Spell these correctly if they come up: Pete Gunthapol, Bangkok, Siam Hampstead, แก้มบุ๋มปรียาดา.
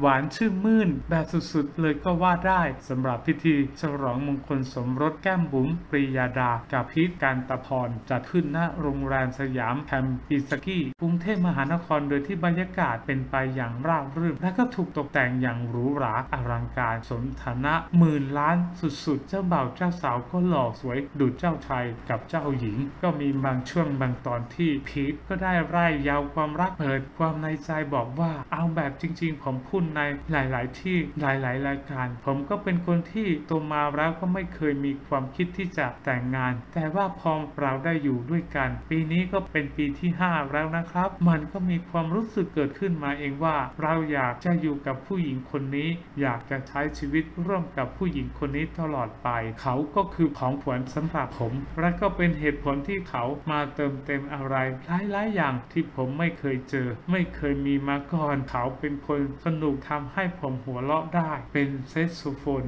หวานชื่นมื่นแบบสุดๆเลยก็ว่าได้สำหรับพิธีฉลองมงคลสมรสแก้มบุ๋มปรียาดากับพีท กันตพรจัดขึ้นณโรงแรมสยามแฮมปิสกี้กรุงเทพมหานครโดยที่บรรยากาศเป็นไปอย่างราบรื่นและก็ถูกตกแต่งอย่างหรูหราอลังการสมฐานะหมื่นล้านสุดๆเจ้าบ่าวเจ้าสาวก็หล่อสวยดุจเจ้าชายกับเจ้าหญิงก็มีบางช่วงบางตอนที่พีทก็ได้ไล่ยาวความรักเปิดความในใจบอกว่าเอาแบบจริงๆผมพูดในหลายๆที่หลายๆรายการผมก็เป็นคนที่โตมาแล้วก็ไม่เคยมีความคิดที่จะแต่งงานแต่ว่าพอเราได้อยู่ด้วยกันปีนี้ก็เป็นปีที่5แล้วนะครับมันก็มีความรู้สึกเกิดขึ้นมาเองว่าเราอยากจะอยู่กับผู้หญิงคนนี้อยากจะใช้ชีวิตร่วมกับผู้หญิงคนนี้ตลอดไปเขาก็คือของขวัญสำหรับผมและก็เป็นเหตุผลที่เขามาเติมเต็มอะไรหลายๆอย่างที่ผมไม่เคยเจอไม่เคยมีมาก่อนเขาเป็นคนสนุกทำให้ผมหัวเราะได้เป็นแซกโซโฟน